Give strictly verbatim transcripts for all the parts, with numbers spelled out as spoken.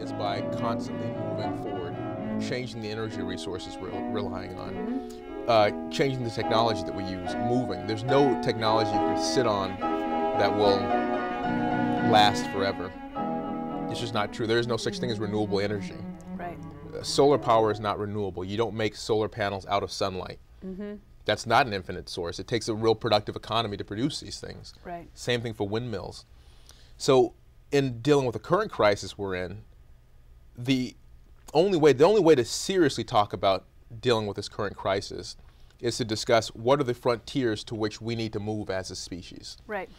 is by constantly moving forward, changing the energy resources we're relying on, uh, changing the technology that we use, moving. There's no technology you can sit on that will last forever. It's just not true. There is no such thing as renewable energy. Right. Uh, solar power is not renewable. You don't make solar panels out of sunlight. Mm-hmm. That's not an infinite source. It takes a real productive economy to produce these things. Right. Same thing for windmills. So in dealing with the current crisis we're in, the only way, the only way to seriously talk about dealing with this current crisis is to discuss what are the frontiers to which we need to move as a species. Right.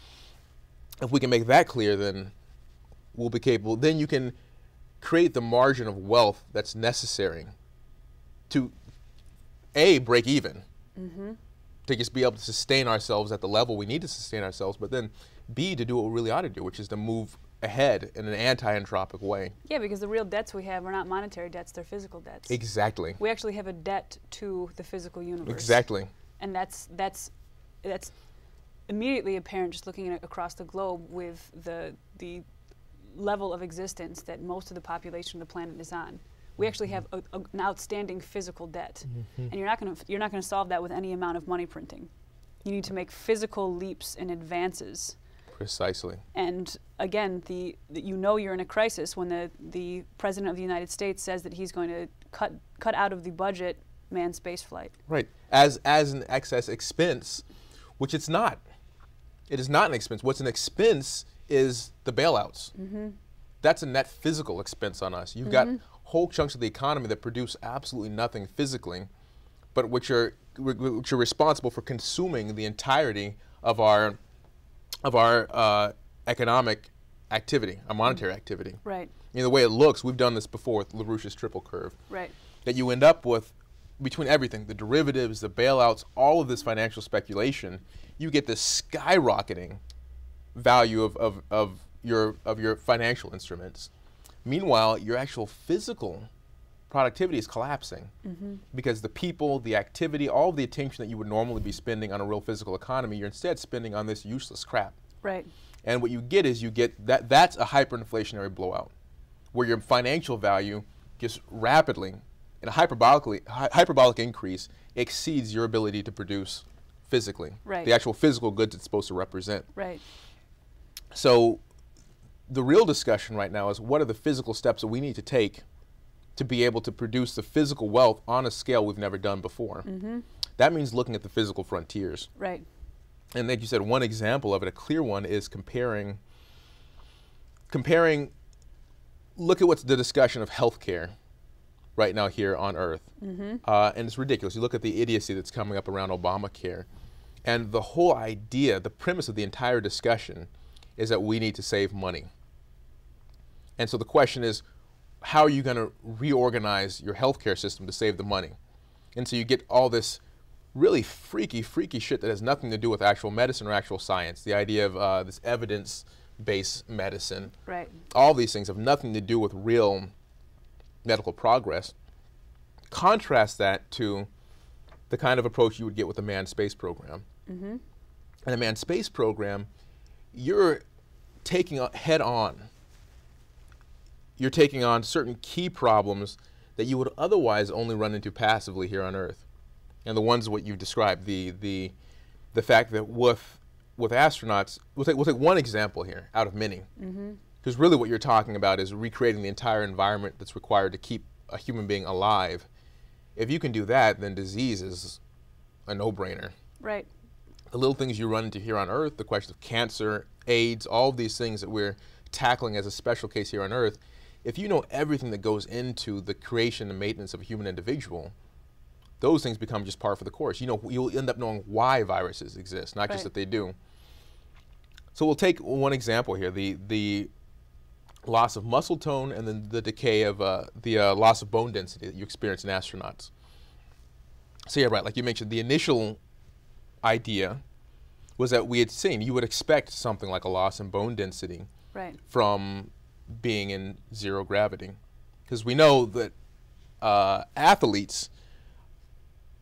If we can make that clear, then we'll be capable, then you can create the margin of wealth that's necessary to, A, break even. Mm-hmm. To just be able to sustain ourselves at the level we need to sustain ourselves, but then B, to do what we really ought to do, which is to move ahead in an anti-entropic way. Yeah, because the real debts we have are not monetary debts, they're physical debts. Exactly. We actually have a debt to the physical universe. Exactly. And that's, that's, that's immediately apparent just looking at across the globe with the, the level of existence that most of the population of the planet is on. We actually have a, a, an outstanding physical debt, mm-hmm. and you're not going to you're not going to solve that with any amount of money printing. You need to make physical leaps and advances. Precisely. And again, the, the you know you're in a crisis when the the president of the United States says that he's going to cut cut out of the budget manned space flight. Right, as as an excess expense, which it's not. It is not an expense. What's an expense is the bailouts. Mm-hmm. That's a net physical expense on us. You've mm-hmm. got whole chunks of the economy that produce absolutely nothing physically, but which are which are responsible for consuming the entirety of our of our uh, economic activity, our monetary activity. Right. You know, the way it looks, we've done this before with LaRouche's triple curve. Right. That you end up with between everything, the derivatives, the bailouts, all of this financial speculation, you get this skyrocketing value of of, of your of your financial instruments. Meanwhile, your actual physical productivity is collapsing mm-hmm. because the people, the activity, all of the attention that you would normally be spending on a real physical economy, you're instead spending on this useless crap. Right. And what you get is you get that that's a hyperinflationary blowout where your financial value just rapidly in a hyperbolically hy hyperbolic increase exceeds your ability to produce physically. Right. The actual physical goods it's supposed to represent. Right. So the real discussion right now is what are the physical steps that we need to take to be able to produce the physical wealth on a scale we've never done before. Mm-hmm. That means looking at the physical frontiers. Right. And like you said, one example of it, a clear one, is comparing, comparing, look at what's the discussion of healthcare right now here on Earth. Mm-hmm. uh, and it's ridiculous. You look at the idiocy that's coming up around Obamacare, and the whole idea, the premise of the entire discussion is that we need to save money. And so the question is, how are you going to reorganize your healthcare system to save the money? And so you get all this really freaky, freaky shit that has nothing to do with actual medicine or actual science. The idea of uh, this evidence-based medicine. Right. All these things have nothing to do with real medical progress. Contrast that to the kind of approach you would get with the manned space program. Mm-hmm. And a manned space program, you're taking head on. You're taking on certain key problems that you would otherwise only run into passively here on Earth, and the ones what you've described, the the the fact that with with astronauts, we'll take we'll take one example here out of many, because mm-hmm. really what you're talking about is recreating the entire environment that's required to keep a human being alive. If you can do that, then disease is a no-brainer. Right. The little things you run into here on Earth, the question of cancer, AIDS, all of these things that we're tackling as a special case here on Earth, if you know everything that goes into the creation and maintenance of a human individual, those things become just par for the course. You know, you'll end up knowing why viruses exist, not right. just that they do. So we'll take one example here, the, the loss of muscle tone and then the decay of uh, the uh, loss of bone density that you experience in astronauts. So yeah, right, like you mentioned, the initial idea was that we had seen, you would expect something like a loss in bone density right. from being in zero gravity. Because we know that uh, athletes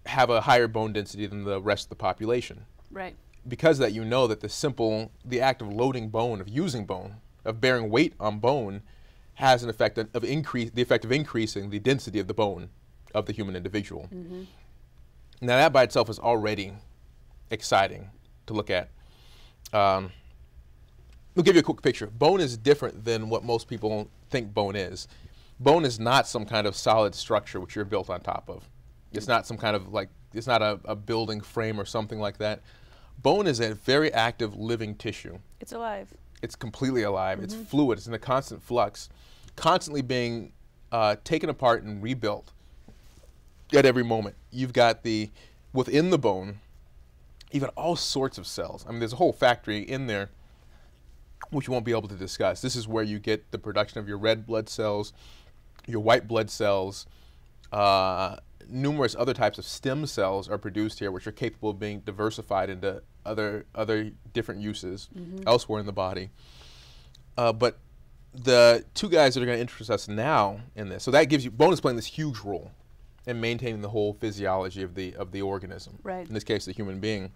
have a higher bone density than the rest of the population. Right. Because of that, you know that the simple, the act of loading bone, of using bone, of bearing weight on bone has an effect of increase, the effect of increasing the density of the bone of the human individual. Mm-hmm. Now that by itself is already exciting to look at. Um, we'll give you a quick picture. Bone is different than what most people think bone is. Bone is not some kind of solid structure which you're built on top of. It's not some kind of like, it's not a, a building frame or something like that. Bone is a very active living tissue. It's alive. It's completely alive. Mm-hmm. It's fluid. It's in a constant flux, constantly being uh, taken apart and rebuilt at every moment. You've got the, within the bone, you've got all sorts of cells. I mean, there's a whole factory in there which you won't be able to discuss. This is where you get the production of your red blood cells, your white blood cells, uh, numerous other types of stem cells are produced here, which are capable of being diversified into other other different uses mm-hmm. elsewhere in the body. Uh, but the two guys that are going to interest us now in this, so that gives you, bone is playing this huge role in maintaining the whole physiology of the of the organism. Right. In this case, the human being.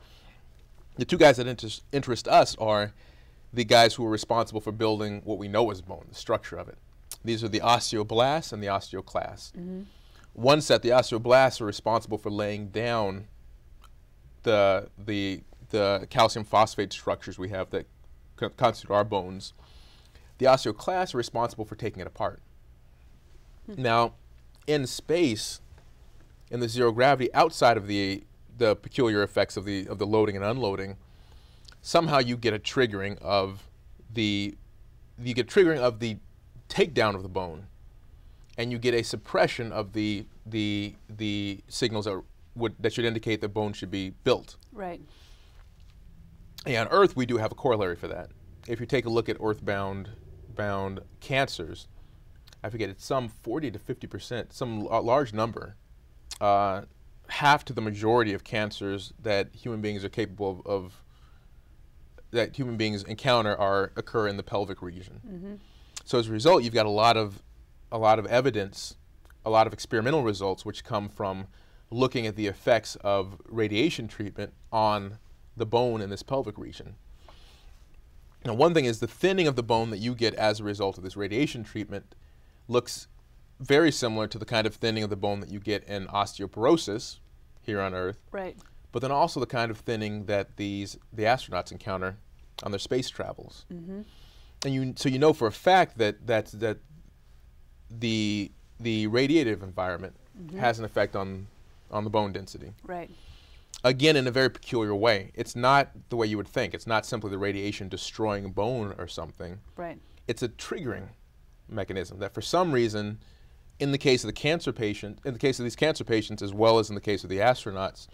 The two guys that interest, interest us are the guys who are responsible for building what we know as bone, the structure of it. These are the osteoblasts and the osteoclasts. Mm-hmm. One set, the osteoblasts, are responsible for laying down the, the, the calcium phosphate structures we have that constitute our bones. The osteoclasts are responsible for taking it apart. Hmm. Now, in space, in the zero gravity, outside of the, the peculiar effects of the, of the loading and unloading, somehow you get a triggering of the, you get triggering of the takedown of the bone, and you get a suppression of the the the signals that would that should indicate the bone should be built. Right. And on Earth, we do have a corollary for that. If you take a look at Earth-bound bound cancers, I forget, it's some forty to fifty percent, some large number, uh, half to the majority of cancers that human beings are capable of, of that human beings encounter are occur in the pelvic region. Mm-hmm. So as a result, you've got a lot of a lot of evidence, a lot of experimental results which come from looking at the effects of radiation treatment on the bone in this pelvic region. Now, one thing is the thinning of the bone that you get as a result of this radiation treatment looks very similar to the kind of thinning of the bone that you get in osteoporosis here on Earth. Right. But then also the kind of thinning that these the astronauts encounter on their space travels. Mm-hmm. And you so you know for a fact that that's that the the radiative environment mm-hmm. has an effect on on the bone density. Right. Again, in a very peculiar way. It's not the way you would think. It's not simply the radiation destroying bone or something. Right. It's a triggering mechanism that for some reason, in the case of the cancer patient, in the case of these cancer patients as well as in the case of the astronauts,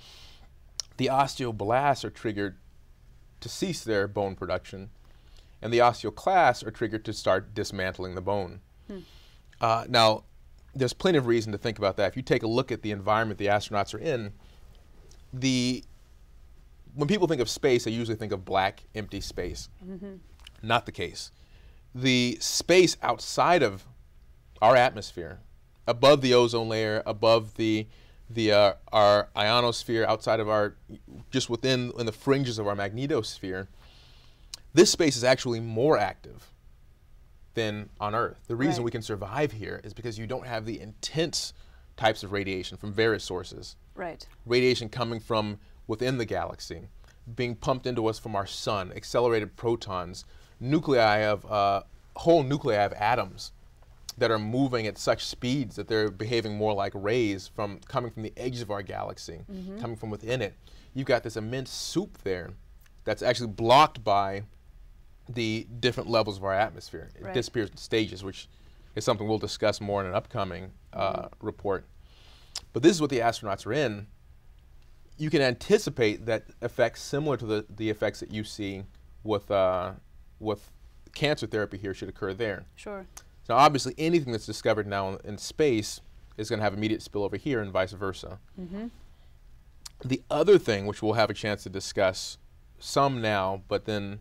the osteoblasts are triggered to cease their bone production, and the osteoclasts are triggered to start dismantling the bone. Hmm. Uh, now, there's plenty of reason to think about that. If you take a look at the environment the astronauts are in, the when people think of space, they usually think of black, empty space. Mm-hmm. Not the case. The space outside of our atmosphere, above the ozone layer, above the the uh, our ionosphere, outside of our, just within in the fringes of our magnetosphere, this space is actually more active than on Earth. The reason right. we can survive here is because you don't have the intense types of radiation from various sources. Right. Radiation coming from within the galaxy, being pumped into us from our sun, accelerated protons, nuclei of uh, whole nuclei of atoms that are moving at such speeds that they're behaving more like rays from coming from the edge of our galaxy, mm-hmm. coming from within it. You've got this immense soup there that's actually blocked by the different levels of our atmosphere. It right. disappears in stages, which is something we'll discuss more in an upcoming uh, mm-hmm. report. But this is what the astronauts are in. You can anticipate that effects similar to the, the effects that you see with, uh, with cancer therapy here should occur there. Sure. Now, obviously, anything that's discovered now in, in space is going to have immediate spillover here and vice versa. Mm-hmm. The other thing, which we'll have a chance to discuss some now, but then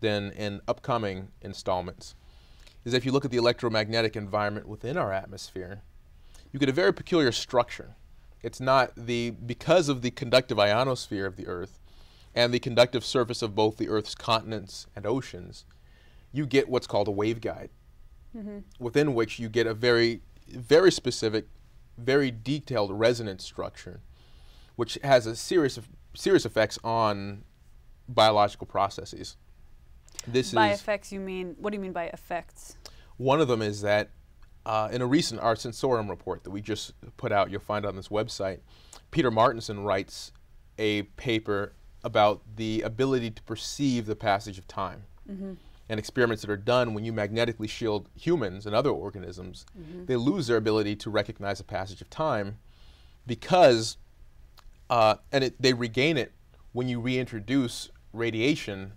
than in upcoming installments, is if you look at the electromagnetic environment within our atmosphere, you get a very peculiar structure. It's not the, because of the conductive ionosphere of the Earth and the conductive surface of both the Earth's continents and oceans, you get what's called a waveguide. mm-hmm. within which you get a very, very specific, very detailed resonance structure, which has a serious, serious effects on biological processes. This by is effects, you mean? What do you mean by effects? One of them is that uh, in a recent Our Sensorium report that we just put out, you'll find on this website, Peter Martinson writes a paper about the ability to perceive the passage of time. Mm-hmm. And experiments that are done when you magnetically shield humans and other organisms, mm-hmm. they lose their ability to recognize the passage of time because, uh, and it, they regain it when you reintroduce radiation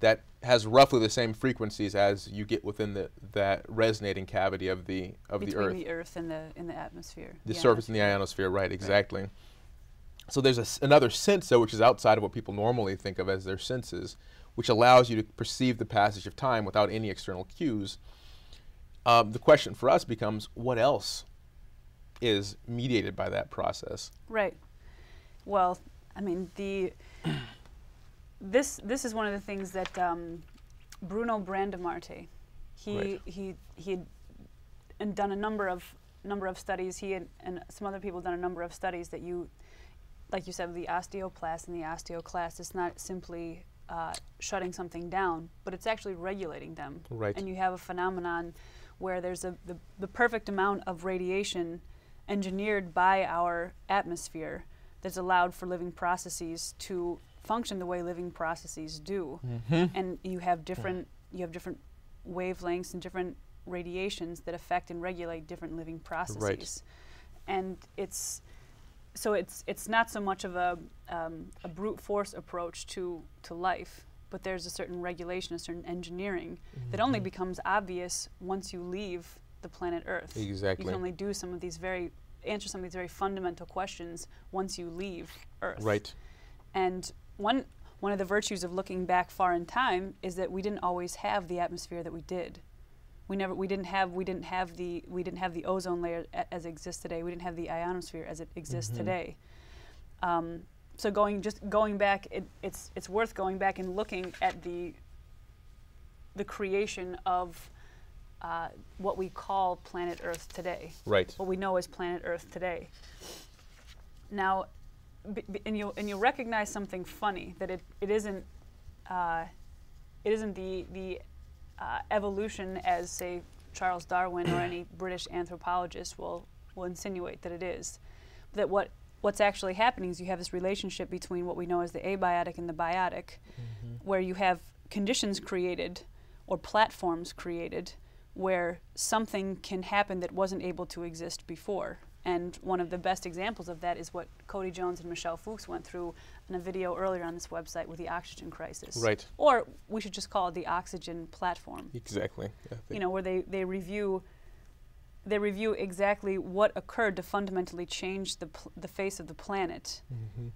that has roughly the same frequencies as you get within the that resonating cavity of the of Between the Earth. the Earth and the in the atmosphere. The, the surface and the ionosphere, right? Exactly. Right. So there's a, another sense though, which is outside of what people normally think of as their senses, which allows you to perceive the passage of time without any external cues. Um, the question for us becomes, what else is mediated by that process? Right. Well, I mean the. This this is one of the things that um, Bruno Brandamarte, he right. he he had and done a number of number of studies. He had, and some other people done a number of studies that you, like you said, the osteoplast and the osteoclast. It's not simply uh, shutting something down, but it's actually regulating them. Right. And you have a phenomenon where there's a the, the perfect amount of radiation engineered by our atmosphere that's allowed for living processes to function the way living processes do, mm-hmm. and you have different you have different wavelengths and different radiations that affect and regulate different living processes. Right. And it's so it's it's not so much of a um, a brute force approach to to life, but there's a certain regulation, a certain engineering mm-hmm. that only becomes obvious once you leave the planet Earth. Exactly. You can only do some of these very answer some of these very fundamental questions once you leave Earth. Right. And One, one of the virtues of looking back far in time is that we didn't always have the atmosphere that we did. We never, we didn't have, we didn't have the, we didn't have the ozone layer a, as it exists today. We didn't have the ionosphere as it exists mm-hmm. today. Um, so going, just going back, it, it's, it's worth going back and looking at the, the creation of uh, what we call planet Earth today. Right. What we know as planet Earth today. Now. B b and you'll and you'll recognize something funny that it it isn't uh, it isn't the the uh, evolution as say Charles Darwin or any British anthropologist will will insinuate that it is. That what what's actually happening is you have this relationship between what we know as the abiotic and the biotic, mm-hmm. where you have conditions created or platforms created where something can happen that wasn't able to exist before. And one of the best examples of that is what Cody Jones and Michelle Fuchs went through in a video earlier on this website with the oxygen crisis. Right. Or we should just call it the oxygen platform. Exactly. Yeah, you know, where they, they review they review exactly what occurred to fundamentally change the, pl the face of the planet. Mm-hmm.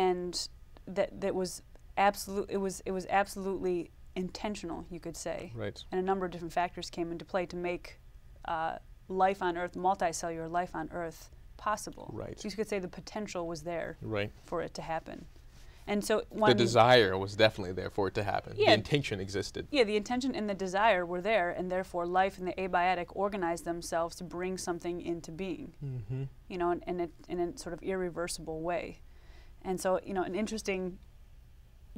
And that, that was absolute, it was, it was absolutely intentional, you could say. Right. And a number of different factors came into play to make uh, life on Earth, multicellular life on Earth, possible. Right. You could say the potential was there right. for it to happen. And so one the desire was definitely there for it to happen. Yeah, the intention existed. Yeah, the intention and the desire were there, and therefore life and the abiotic organized themselves to bring something into being, mm-hmm. you know, in, in, a, in a sort of irreversible way. And so, you know, an interesting,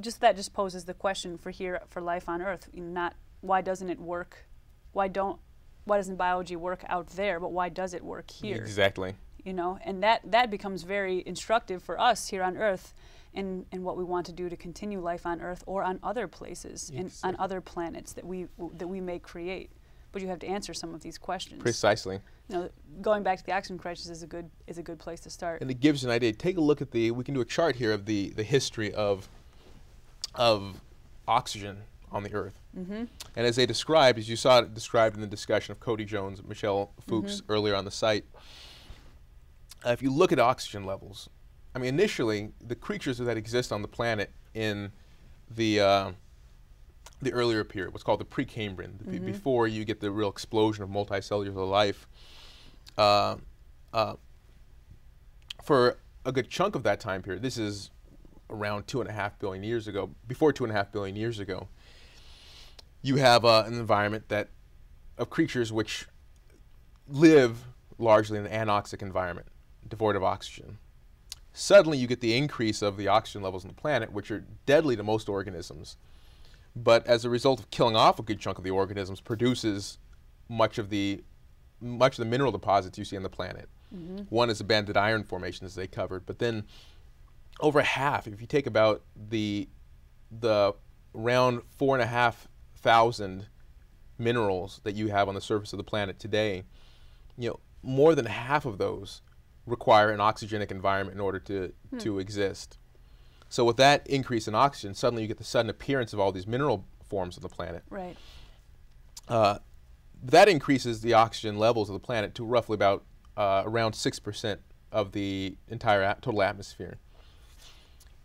just that just poses the question for here, for life on Earth, not why doesn't it work? Why don't, Why doesn't biology work out there, but why does it work here? Exactly. You know, and that, that becomes very instructive for us here on Earth and, and what we want to do to continue life on Earth or on other places, exactly. and on other planets that we, w that we may create. But you have to answer some of these questions. Precisely. You know, going back to the oxygen crisis is a good, is a good place to start. And it gives an idea. Take a look at the, we can do a chart here of the, the history of, of oxygen on the Earth. Mm-hmm. And as they described, as you saw it described in the discussion of Cody Jones and Michelle Fuchs mm-hmm. earlier on the site, uh, if you look at oxygen levels, I mean, initially, the creatures that exist on the planet in the, uh, the earlier period, what's called the Precambrian, the mm-hmm. before you get the real explosion of multicellular life, uh, uh, for a good chunk of that time period, this is around two and a half billion years ago, before two and a half billion years ago, you have uh, an environment that of creatures which live largely in an anoxic environment, devoid of oxygen. Suddenly you get the increase of the oxygen levels on the planet, which are deadly to most organisms, but as a result of killing off a good chunk of the organisms, produces much of the much of the mineral deposits you see on the planet. Mm-hmm. One is the banded iron formation, as they covered, but then over half, if you take about the the around four and a half thousand minerals that you have on the surface of the planet today, you know, more than half of those require an oxygenic environment in order to, hmm. to exist. So with that increase in oxygen, suddenly you get the sudden appearance of all these mineral forms on the planet. Right. Uh, that increases the oxygen levels of the planet to roughly about uh, around six percent of the entire at total atmosphere.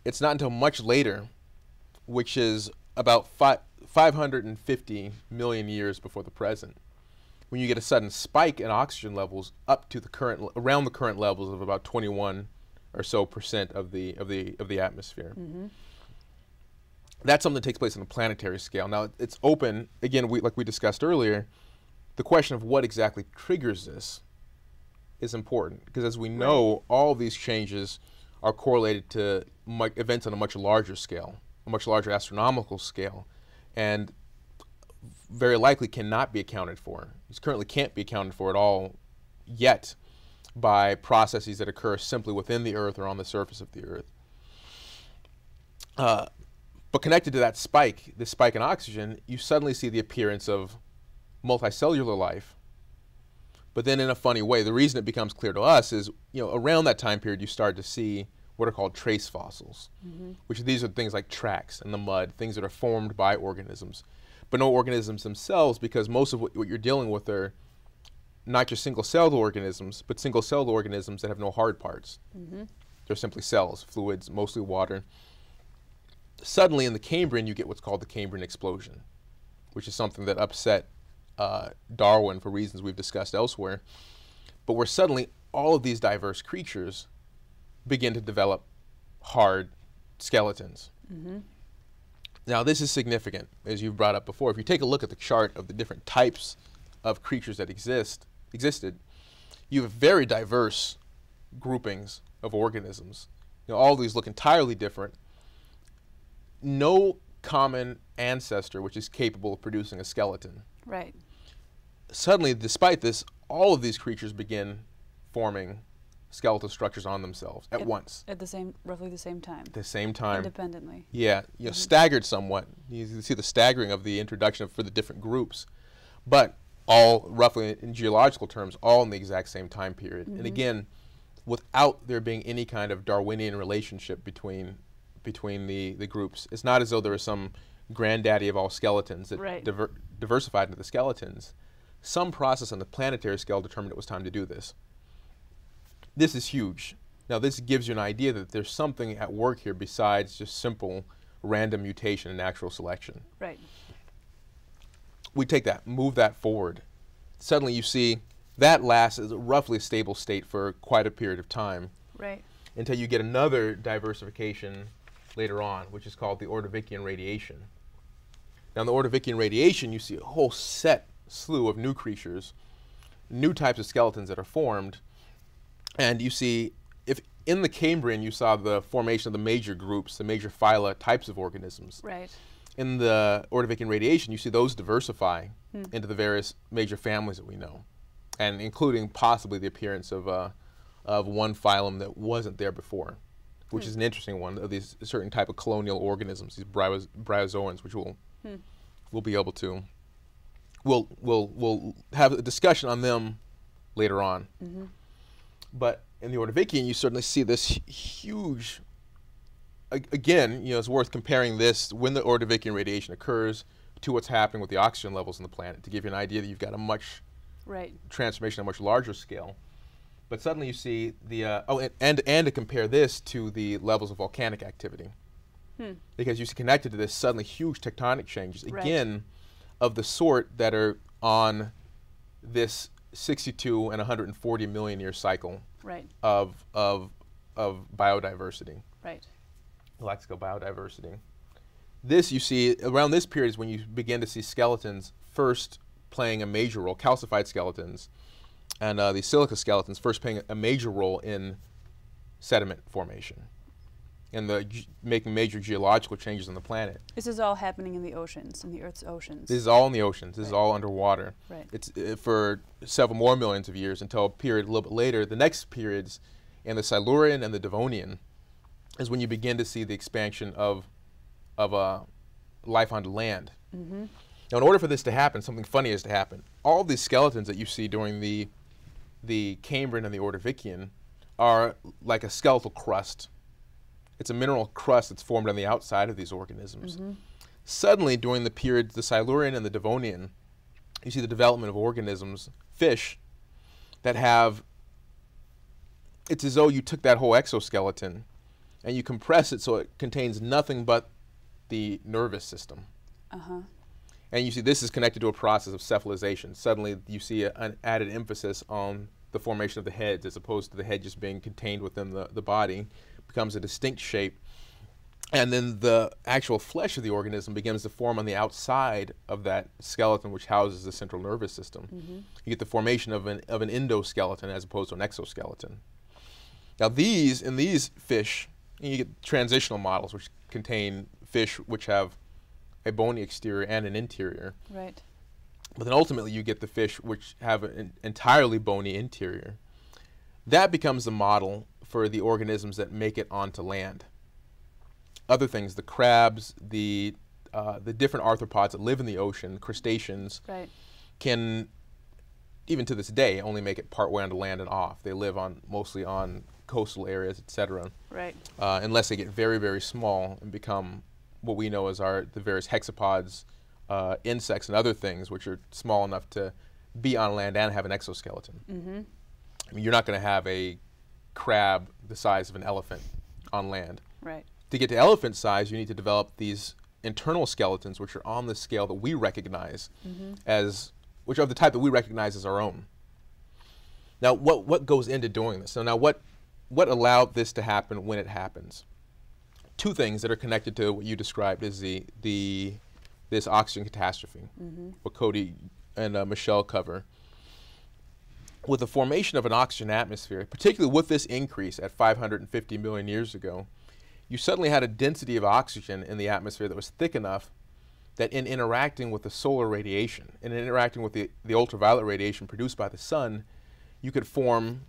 It's not until much later, which is about fi five hundred fifty million years before the present, when you get a sudden spike in oxygen levels up to the current, around the current levels of about twenty-one or so percent of the of the of the atmosphere. Mm-hmm. That's something that takes place on a planetary scale. Now it's open again. We, like we discussed earlier, the question of what exactly triggers this is important because, as we know, right. all of these changes are correlated to mi- events on a much larger scale, a much larger astronomical scale, and very likely cannot be accounted for. It currently can't be accounted for at all yet by processes that occur simply within the Earth or on the surface of the Earth. Uh, but connected to that spike, this spike in oxygen, you suddenly see the appearance of multicellular life. But then in a funny way, the reason it becomes clear to us is, you know, around that time period you start to see what are called trace fossils, mm-hmm. which these are things like tracks in the mud, things that are formed by organisms. But no organisms themselves, because most of what, what you're dealing with are not just single-celled organisms, but single-celled organisms that have no hard parts. Mm-hmm. They're simply cells, fluids, mostly water. Suddenly in the Cambrian, you get what's called the Cambrian explosion, which is something that upset uh, Darwin for reasons we've discussed elsewhere, but where suddenly all of these diverse creatures begin to develop hard skeletons. Mm-hmm. Now this is significant, as you've brought up before. If you take a look at the chart of the different types of creatures that exist, existed, you have very diverse groupings of organisms. You know, all these look entirely different. No common ancestor which is capable of producing a skeleton. Right. Suddenly, despite this, all of these creatures begin forming skeletal structures on themselves at, at once. At the same, roughly the same time. At the same time. Independently. Yeah, you know, mm-hmm. staggered somewhat. You see the staggering of the introduction of, for the different groups, but all roughly in geological terms, all in the exact same time period. Mm-hmm. And again, without there being any kind of Darwinian relationship between between the, the groups. It's not as though there was some granddaddy of all skeletons that right. diver diversified into the skeletons. Some process on the planetary scale determined it was time to do this. This is huge. Now this gives you an idea that there's something at work here besides just simple random mutation and natural selection. Right. We take that, move that forward. Suddenly you see that lasts as a roughly stable state for quite a period of time. Right. Until you get another diversification later on, which is called the Ordovician radiation. Now in the Ordovician radiation you see a whole set slew of new creatures, new types of skeletons that are formed. And you see, if in the Cambrian you saw the formation of the major groups, the major phyla types of organisms. Right. In the Ordovician radiation, you see those diversify hmm. into the various major families that we know, and including possibly the appearance of uh, of one phylum that wasn't there before, which hmm. is an interesting one of these certain type of colonial organisms, these bryo bryozoans, which we'll hmm. we'll be able to we'll we'll we'll have a discussion on them later on. Mm-hmm. But in the Ordovician, you certainly see this huge, again, you know, it's worth comparing this when the Ordovician radiation occurs to what's happening with the oxygen levels on the planet to give you an idea that you've got a much right. transformation on a much larger scale. But suddenly you see the, uh, oh, and, and, and to compare this to the levels of volcanic activity. Hmm. Because you see connected to this suddenly huge tectonic changes, again, right. of the sort that are on this sixty-two and one hundred forty million year cycle right. of, of, of biodiversity. Right. Galactical biodiversity. This you see, around this period is when you begin to see skeletons first playing a major role, calcified skeletons and uh, these silica skeletons first playing a major role in sediment formation and the ge making major geological changes on the planet. This is all happening in the oceans, in the Earth's oceans. This is all in the oceans. This right. is all underwater. Right. It's uh, for several more millions of years until a period a little bit later, the next periods in the Silurian and the Devonian is when you begin to see the expansion of, of uh, life on land. Mm-hmm. Now, in order for this to happen, something funny has to happen. All of these skeletons that you see during the, the Cambrian and the Ordovician are like a skeletal crust. It's a mineral crust that's formed on the outside of these organisms. Mm-hmm. Suddenly, during the periods, the Silurian and the Devonian, you see the development of organisms, fish, that have, it's as though you took that whole exoskeleton and you compress it so it contains nothing but the nervous system. Uh-huh. And you see this is connected to a process of cephalization. Suddenly, you see a, an added emphasis on the formation of the heads as opposed to the head just being contained within the, the body. Becomes a distinct shape, and then the actual flesh of the organism begins to form on the outside of that skeleton, which houses the central nervous system. Mm-hmm. You get the formation of an, of an endoskeleton as opposed to an exoskeleton. Now these, in these fish, you get transitional models which contain fish which have a bony exterior and an interior. Right. But then ultimately you get the fish which have an entirely bony interior. That becomes the model for the organisms that make it onto land. Other things, the crabs, the, uh, the different arthropods that live in the ocean, crustaceans, right. can, even to this day, only make it partway onto land and off. They live on mostly on coastal areas, et cetera. Right. Uh, unless they get very, very small and become what we know as our, the various hexapods, uh, insects and other things, which are small enough to be on land and have an exoskeleton. Mm-hmm. I mean, you're not going to have a crab the size of an elephant on land. Right. To get to elephant size, you need to develop these internal skeletons, which are on the scale that we recognize mm-hmm. as, which are the type that we recognize as our own. Now, what what goes into doing this? So now, what what allowed this to happen when it happens? Two things that are connected to what you described is the the this oxygen catastrophe, mm-hmm. what Cody and uh, Michelle cover. With the formation of an oxygen atmosphere, particularly with this increase at five hundred fifty million years ago, you suddenly had a density of oxygen in the atmosphere that was thick enough that in interacting with the solar radiation, in interacting with the, the ultraviolet radiation produced by the sun, you could form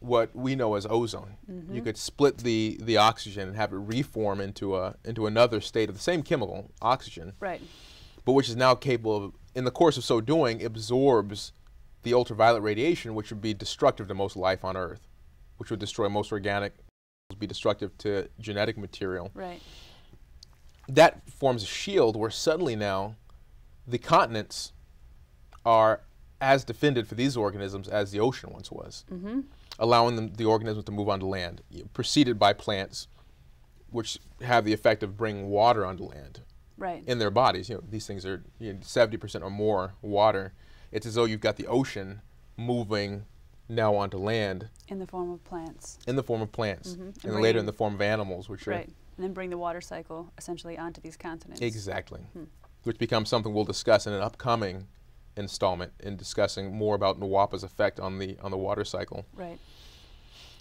what we know as ozone. Mm-hmm. You could split the, the oxygen and have it reform into, a, into another state of the same chemical, oxygen, right. but which is now capable of, in the course of so doing, absorbs the ultraviolet radiation, which would be destructive to most life on Earth, which would destroy most organic, be destructive to genetic material. Right. That forms a shield where suddenly now the continents are as defended for these organisms as the ocean once was, mm-hmm. allowing them, the organisms to move onto land, preceded by plants, which have the effect of bringing water onto land right. in their bodies. You know, these things are you know, seventy percent or more water. It's as though you've got the ocean moving now onto land. In the form of plants. In the form of plants. Mm-hmm. And, and then later in the form of animals, which right. are... Right, and then bring the water cycle essentially onto these continents. Exactly, hmm. which becomes something we'll discuss in an upcoming installment in discussing more about Nwapa's effect on the, on the water cycle. Right.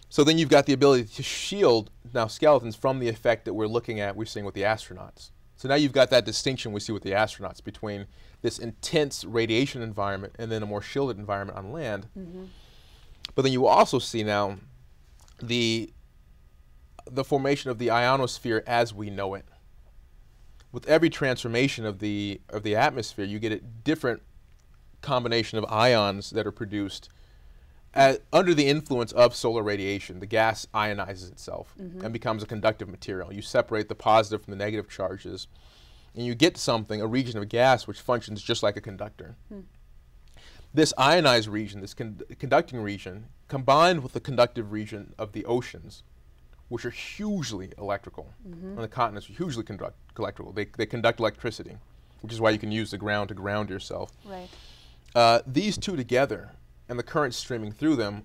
So then you've got the ability to shield now skeletons from the effect that we're looking at, we're seeing with the astronauts. So now you've got that distinction we see with the astronauts between this intense radiation environment and then a more shielded environment on land. Mm-hmm. But then you also see now the, the formation of the ionosphere as we know it. With every transformation of the, of the atmosphere, you get a different combination of ions that are produced at, under the influence of solar radiation. The gas ionizes itself mm-hmm. and becomes a conductive material. You separate the positive from the negative charges, and you get something, a region of gas, which functions just like a conductor. Hmm. This ionized region, this con conducting region, combined with the conductive region of the oceans, which are hugely electrical, mm-hmm. and the continents are hugely conduct electrical. They, they conduct electricity, which is why you can use the ground to ground yourself. Right. Uh, these two together, and the currents streaming through them,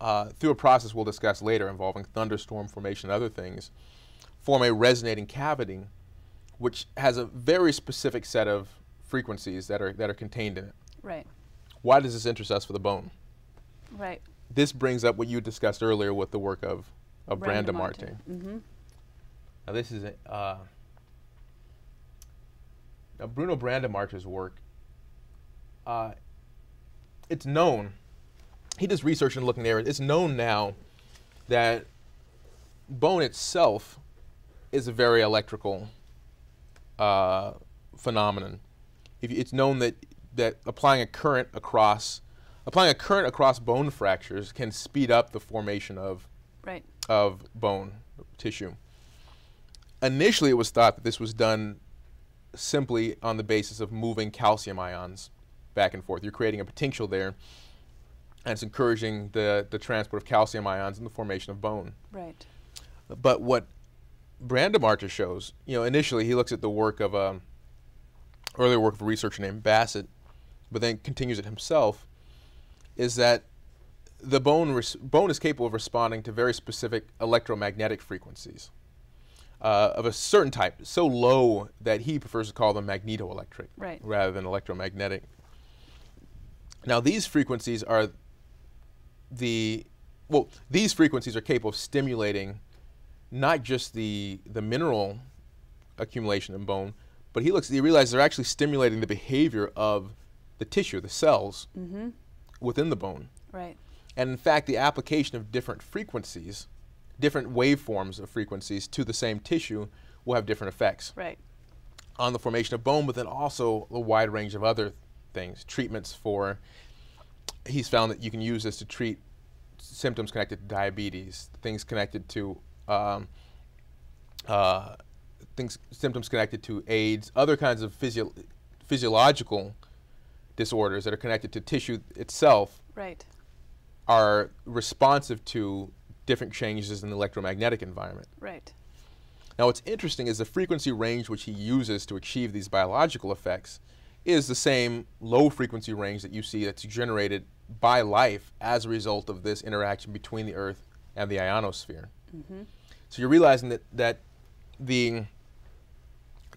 uh, through a process we'll discuss later involving thunderstorm formation and other things, form a resonating cavity which has a very specific set of frequencies that are, that are contained in it. Right. Why does this interest us with a bone? Right. This brings up what you discussed earlier with the work of, of Brandamarte. Mm-hmm. Now this is a, uh, now Bruno Brandamarte's work. Uh, it's known. He does research and looking there. It's known now that bone itself is a very electrical uh, phenomenon. If it's known that that applying a current across applying a current across bone fractures can speed up the formation of right. of bone tissue. Initially, it was thought that this was done simply on the basis of moving calcium ions back and forth. You're creating a potential there, and it's encouraging the the transport of calcium ions in the formation of bone. Right. But what Brandamarte shows, you know, initially he looks at the work of a earlier work of a researcher named Bassett, but then continues it himself, is that the bone, res bone is capable of responding to very specific electromagnetic frequencies uh, of a certain type, so low that he prefers to call them magnetoelectric right. rather than electromagnetic. Now these frequencies are the, well, these frequencies are capable of stimulating not just the, the mineral accumulation in bone, but he looks, he realizes they're actually stimulating the behavior of the tissue, the cells, mm-hmm. within the bone. Right. And in fact, the application of different frequencies, different waveforms of frequencies to the same tissue will have different effects. Right. On the formation of bone, but then also a wide range of other things, treatments for, he's found that you can use this to treat symptoms connected to diabetes, things connected to, um, uh, things, symptoms connected to AIDS, other kinds of physio physiological disorders that are connected to tissue itself right. are responsive to different changes in the electromagnetic environment. Right. Now what's interesting is the frequency range which he uses to achieve these biological effects is the same low frequency range that you see that's generated by life as a result of this interaction between the Earth and the ionosphere. Mm-hmm. So you're realizing that, that the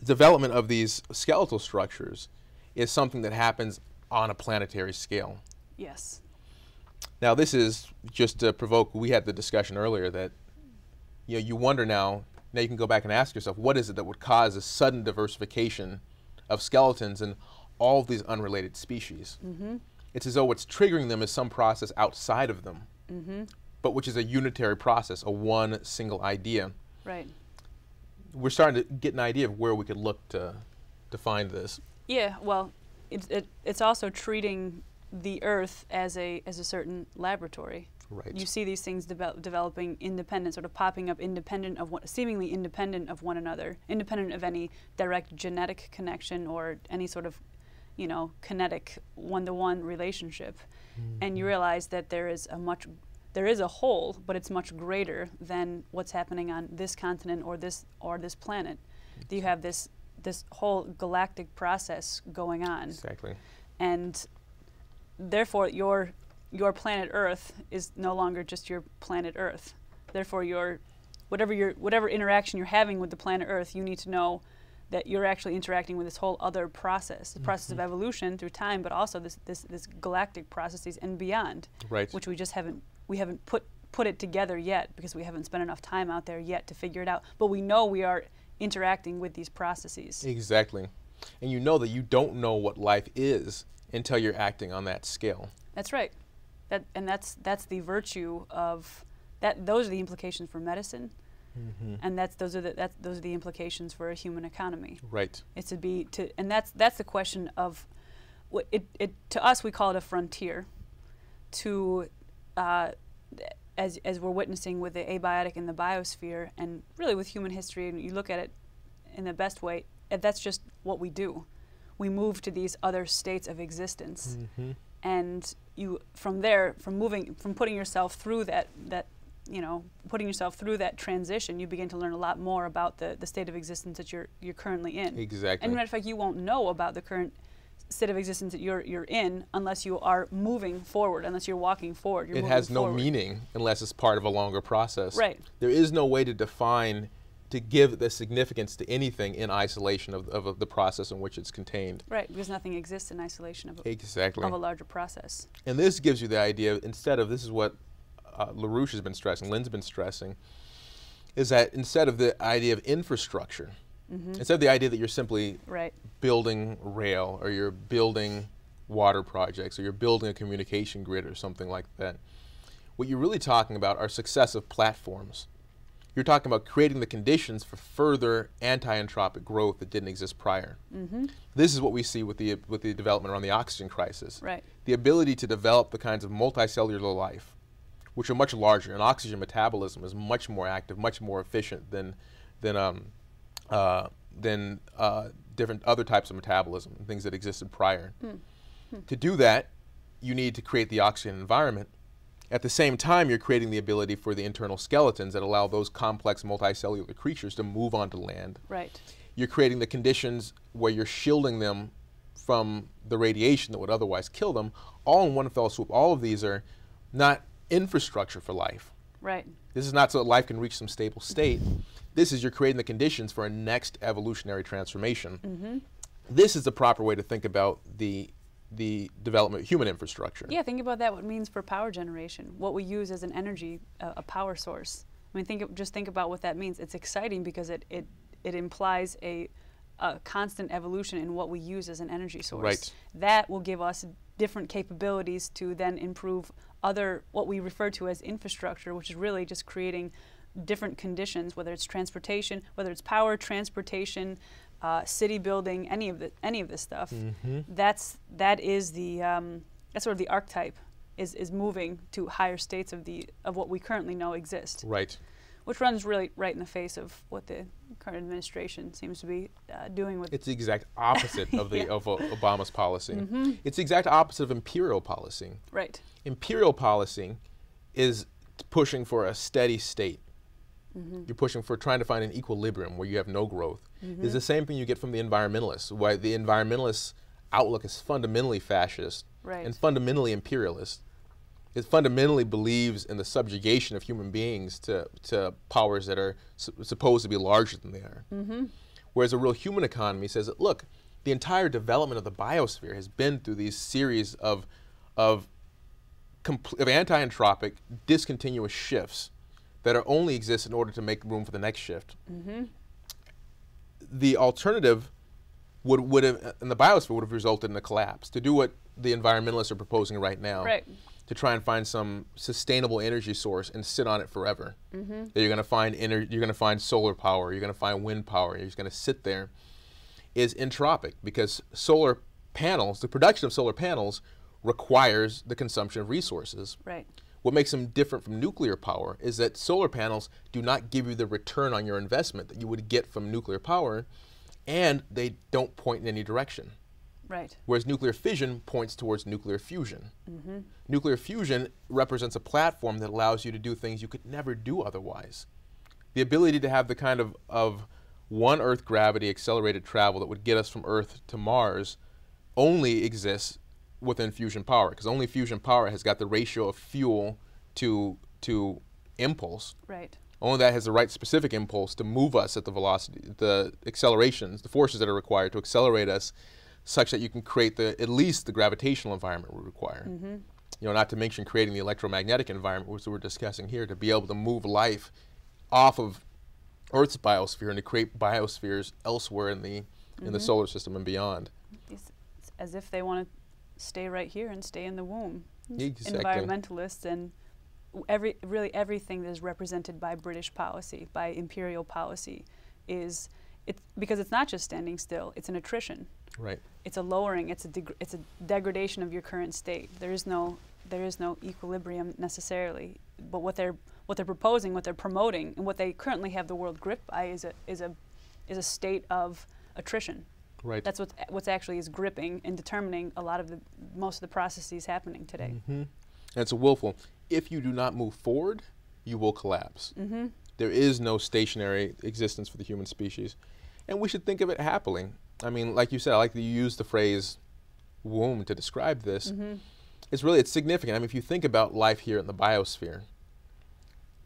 development of these skeletal structures is something that happens on a planetary scale. Yes. Now this is just to provoke, we had the discussion earlier that, you know, you wonder now, now you can go back and ask yourself, what is it that would cause a sudden diversification of skeletons and all of these unrelated species? Mm-hmm. It's as though what's triggering them is some process outside of them, mm-hmm. but which is a unitary process, a one single idea. Right. We're starting to get an idea of where we could look to, to find this. Yeah, well, it's, it, it's also treating the Earth as a, as a certain laboratory. Right. You see these things devel developing independent, sort of popping up independent of one, seemingly independent of one another, independent of any direct genetic connection or any sort of, you know, kinetic one-to-one relationship. Mm-hmm. And you realize that there is a much, there is a whole, but it's much greater than what's happening on this continent or this, or this planet. Exactly. You have this this whole galactic process going on. Exactly. And therefore your your planet Earth is no longer just your planet Earth. Therefore your whatever your whatever interaction you're having with the planet Earth, you need to know that you're actually interacting with this whole other process, the mm-hmm. process of evolution through time, but also this this this galactic processes and beyond. Right. Which we just haven't we haven't put put it together yet because we haven't spent enough time out there yet to figure it out. But we know we are interacting with these processes. Exactly. And you know that you don't know what life is until you're acting on that scale. That's right. That, and that's, that's the virtue of, that, those are the implications for medicine. Mm-hmm. And that's, those, are the, that's, those are the implications for a human economy. Right. It's to be, to, and that's, that's the question of, what it, it, to us we call it a frontier. To, uh, As, as we're witnessing with the abiotic and the biosphere, and really with human history, and you look at it in the best way, that's just what we do. We move to these other states of existence. Mm-hmm. And you, from there, from moving, from putting yourself through that, that, you know, putting yourself through that transition, you begin to learn a lot more about the, the state of existence that you're, you're currently in. Exactly. And as a matter of fact, you won't know about the current state of existence that you're you're in unless you are moving forward, unless you're walking forward. You're it moving has no forward. meaning unless it's part of a longer process. Right. There is no way to define to give the significance to anything in isolation of, of, of the process in which it's contained. Right, because nothing exists in isolation of a, exactly. of a larger process. And this gives you the idea, instead of, this is what uh, LaRouche has been stressing, Lynn's been stressing, is that instead of the idea of infrastructure, mm-hmm. instead of the idea that you're simply right. building rail or you're building water projects or you're building a communication grid or something like that, what you're really talking about are successive platforms. You're talking about creating the conditions for further anti-entropic growth that didn't exist prior. Mm-hmm. This is what we see with the, with the development around the oxygen crisis. Right. The ability to develop the kinds of multicellular life, which are much larger, and oxygen metabolism is much more active, much more efficient than, than, um, uh, than uh, different other types of metabolism, things that existed prior. Mm-hmm. To do that, you need to create the oxygen environment. At the same time, you're creating the ability for the internal skeletons that allow those complex multicellular creatures to move onto land. Right. You're creating the conditions where you're shielding them from the radiation that would otherwise kill them, all in one fell swoop. All of these are not infrastructure for life. Right. This is not so that life can reach some stable state. This is you're creating the conditions for a next evolutionary transformation. Mm-hmm. This is the proper way to think about the the development of human infrastructure. Yeah, think about that, what it means for power generation, what we use as an energy, uh, a power source. I mean, think, just think about what that means. It's exciting because it, it, it implies a, a constant evolution in what we use as an energy source. Right. That will give us different capabilities to then improve other, what we refer to as infrastructure, which is really just creating different conditions, whether it's transportation, whether it's power, transportation, Uh, city building, any of the any of this stuff. Mm-hmm. That's that is the um, that's sort of the archetype is is moving to higher states of the of what we currently know exist. Right. Which runs really right in the face of what the current administration seems to be uh, doing with. It's the exact opposite of the yeah. of uh, Obama's policy. Mm-hmm. It's the exact opposite of imperial policy. Right. Imperial policy is pushing for a steady state. Mm-hmm. You're pushing for trying to find an equilibrium where you have no growth. Mm-hmm. It's the same thing you get from the environmentalists. Why the environmentalist outlook is fundamentally fascist right. and fundamentally imperialist. It fundamentally believes in the subjugation of human beings to, to powers that are su supposed to be larger than they are. Mm-hmm. Whereas a real human economy says that, look, the entire development of the biosphere has been through these series of, of, of anti-entropic, discontinuous shifts that are only exist in order to make room for the next shift. Mm-hmm. The alternative would, would have, in the biosphere, would have resulted in a collapse. To do what the environmentalists are proposing right now, right. to try and find some sustainable energy source and sit on it forever. Mm-hmm. That you're going to find ener- you're going to find solar power, you're going to find wind power, you're just going to sit there, is entropic because solar panels, the production of solar panels, requires the consumption of resources. Right. What makes them different from nuclear power is that solar panels do not give you the return on your investment that you would get from nuclear power, and they don't point in any direction. Right. Whereas nuclear fission points towards nuclear fusion. Mm-hmm. Nuclear fusion represents a platform that allows you to do things you could never do otherwise. The ability to have the kind of, of one Earth gravity accelerated travel that would get us from Earth to Mars only exists within fusion power, because only fusion power has got the ratio of fuel to to impulse. Right. Only that has the right specific impulse to move us at the velocity, the accelerations, the forces that are required to accelerate us, such that you can create the at least the gravitational environment we require. Mm-hmm. You know, not to mention creating the electromagnetic environment, which we're discussing here, to be able to move life off of Earth's biosphere and to create biospheres elsewhere in the mm-hmm. in the solar system and beyond. It's, it's as if they want to stay right here and stay in the womb. Exactly. Environmentalists and every really everything that is represented by British policy, by imperial policy, is it's because it's not just standing still, it's an attrition. Right. It's a lowering, it's a deg it's a degradation of your current state. There is no there is no equilibrium necessarily, but what they're what they're proposing, what they're promoting, and what they currently have the world gripped by is a is a is a state of attrition. Right. That's what's, what's actually is gripping and determining a lot of the, most of the processes happening today. Mm-hmm. And it's a willful. If you do not move forward, you will collapse. Mm-hmm. There is no stationary existence for the human species. And we should think of it happily. I mean, like you said, I like that you use the phrase womb to describe this. Mm-hmm. It's really, it's significant. I mean, if you think about life here in the biosphere,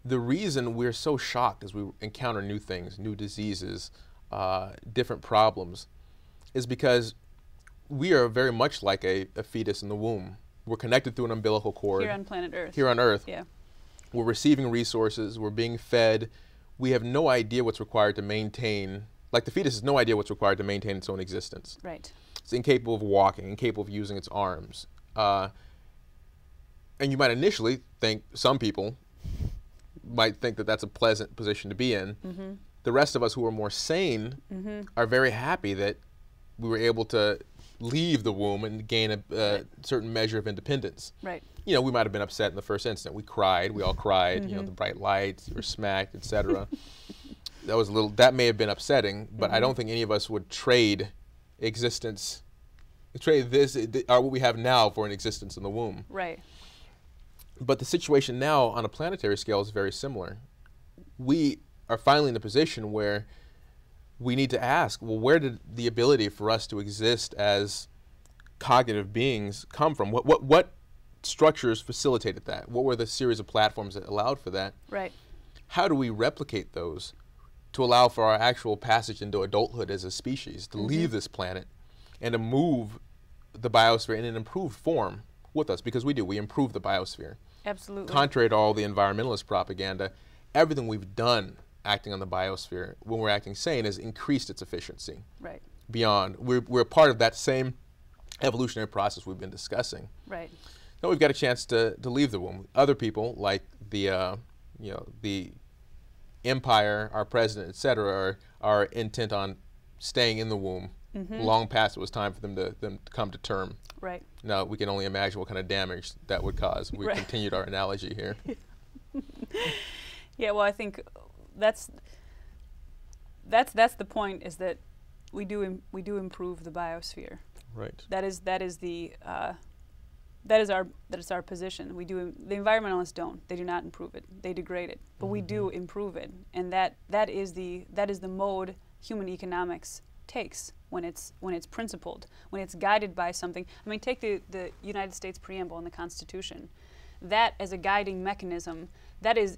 the reason we're so shocked as we encounter new things, new diseases, uh, different problems, is because we are very much like a, a fetus in the womb. We're connected through an umbilical cord. Here on planet Earth. Here on Earth. Yeah. We're receiving resources, we're being fed. We have no idea what's required to maintain, like the fetus has no idea what's required to maintain its own existence. Right. It's incapable of walking, incapable of using its arms. Uh, and you might initially think, some people might think that that's a pleasant position to be in. Mm-hmm. The rest of us who are more sane mm-hmm. are very happy that we were able to leave the womb and gain a uh, right. certain measure of independence. Right. You know, we might have been upset in the first instant. We cried. We all cried. Mm-hmm. You know, the bright lights, you were smacked, et cetera. That was a little. That may have been upsetting, but mm-hmm. I don't think any of us would trade existence, trade this or what we have now for an existence in the womb. Right. But the situation now on a planetary scale is very similar. We are finally in a position where we need to ask, well, where did the ability for us to exist as cognitive beings come from? What, what, what structures facilitated that? What were the series of platforms that allowed for that? Right. How do we replicate those to allow for our actual passage into adulthood as a species, to mm-hmm. leave this planet and to move the biosphere in an improved form with us? Because we do. We improve the biosphere. Absolutely. Contrary to all the environmentalist propaganda, everything we've done acting on the biosphere, when we're acting sane, has increased its efficiency. Right. Beyond. We're, we're part of that same evolutionary process we've been discussing. Right. Now we've got a chance to, to leave the womb. Other people, like the, uh, you know, the empire, our president, et cetera, are, are intent on staying in the womb mm-hmm. long past it was time for them to, them to come to term. Right. Now we can only imagine what kind of damage that would cause. We've right. continued our analogy here. Yeah, well, I think That's that's that's the point, is that we do im we do improve the biosphere. Right. That is that is the uh, that is our that is our position. We do im the environmentalists don't. They do not improve it. They degrade it. But mm-hmm. we do improve it, and that that is the that is the mode human economics takes when it's when it's principled, when it's guided by something. I mean, take the the United States preamble and the Constitution. That as a guiding mechanism, that is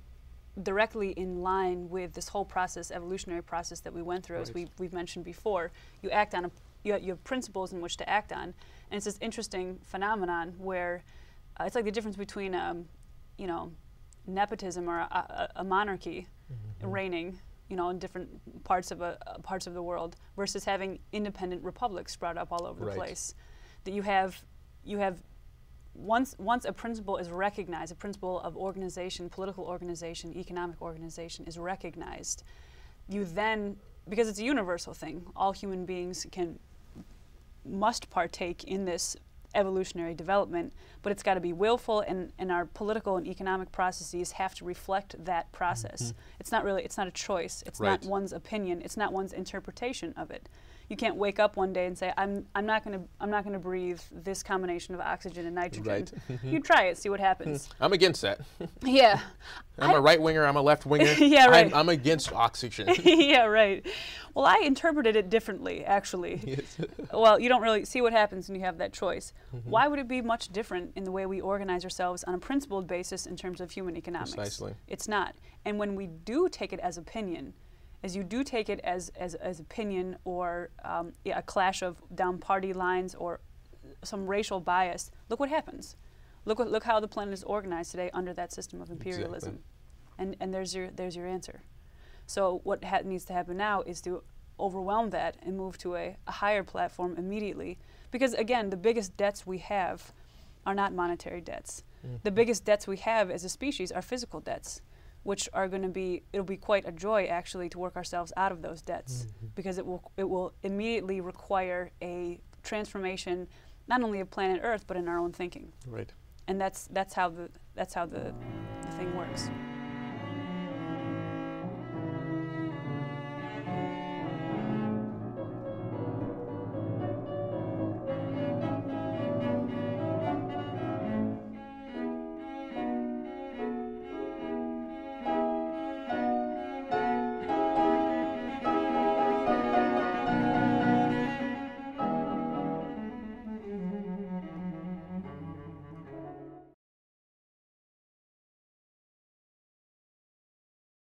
directly in line with this whole process, evolutionary process that we went through, right. as we, we've mentioned before. You act on a, you, ha you have principles in which to act on, and it's this interesting phenomenon where uh, it's like the difference between, um, you know, nepotism or a, a, a monarchy mm-hmm. reigning, you know, in different parts of a, uh, parts of the world, versus having independent republics brought up all over right. the place. That you have, you have. Once, once a principle is recognized, a principle of organization, political organization, economic organization is recognized, you then, because it's a universal thing, all human beings can, must partake in this evolutionary development, but it's got to be willful, and, and our political and economic processes have to reflect that process. Mm-hmm. It's not really, it's not a choice, it's right. not one's opinion, it's not one's interpretation of it. You can't wake up one day and say, I'm, I'm not going to I'm not going to breathe this combination of oxygen and nitrogen. Right. You try it, see what happens. I'm against that. Yeah. I'm I, a right winger, I'm a left winger. Yeah, right. I'm, I'm against oxygen. Yeah, right. Well, I interpreted it differently, actually. Yes. Well, you don't really see what happens when you have that choice. Mm-hmm. Why would it be much different in the way we organize ourselves on a principled basis in terms of human economics? Precisely. It's not. And when we do take it as opinion, as you do take it as, as, as opinion or um, yeah, a clash of down party lines or some racial bias, look what happens. Look, what, look how the planet is organized today under that system of imperialism. Exactly. And, and there's, your, there's your answer. So what ha needs to happen now is to overwhelm that and move to a, a higher platform immediately. Because again, the biggest debts we have are not monetary debts. Mm. The biggest debts we have as a species are physical debts, which are going to be, it'll be quite a joy actually to work ourselves out of those debts, mm-hmm. because it will, it will immediately require a transformation, not only of planet Earth, but in our own thinking. Right. And that's, that's how the, that's how the, the thing works.